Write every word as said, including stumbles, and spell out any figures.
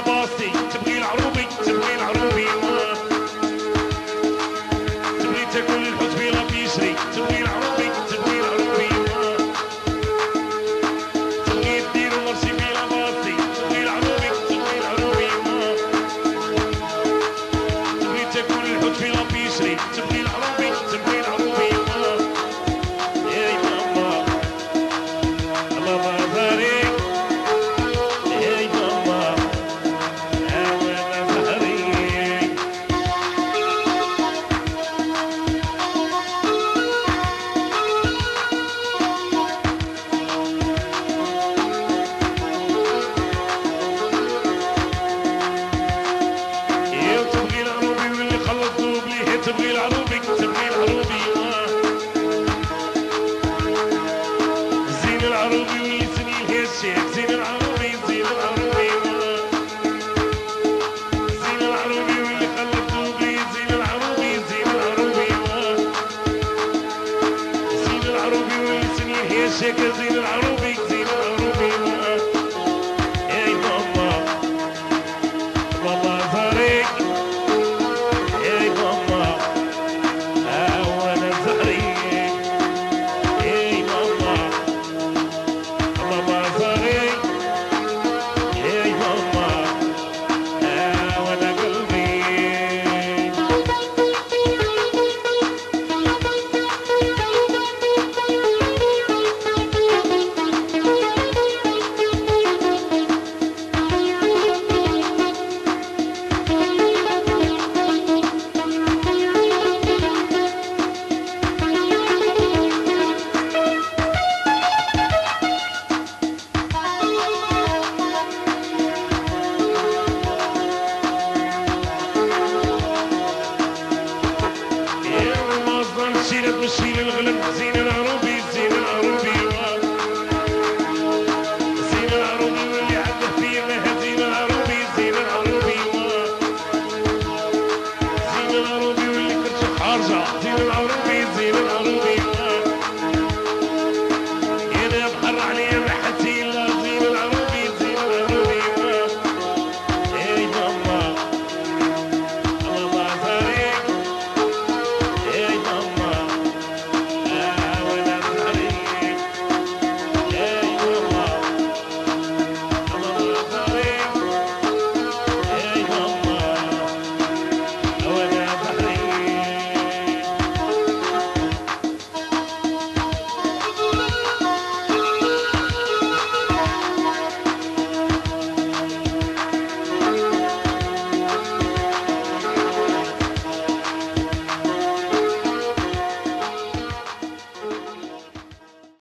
باصي تبغي العروبي تبغي العروبي تبغي تاكل الحوت بلا بيجري تبغي العروبي تبغي العروبي تبغي دير مرسي بلا باصي تبغي العروبي تبغي العروبي تبغي تاكل الحوت بلا بيجري تبغي العروبي تبغي العروبي يا ماما الله بارك تبغي العروبي تبغي العروبي زين العروبي واللي سني الهشيك زين العروبي زين العروبي زين العروبي واللي خلطو بلي زين العروبي زين العروبي زين العروبي واللي سني الهشيك زين العروبي زين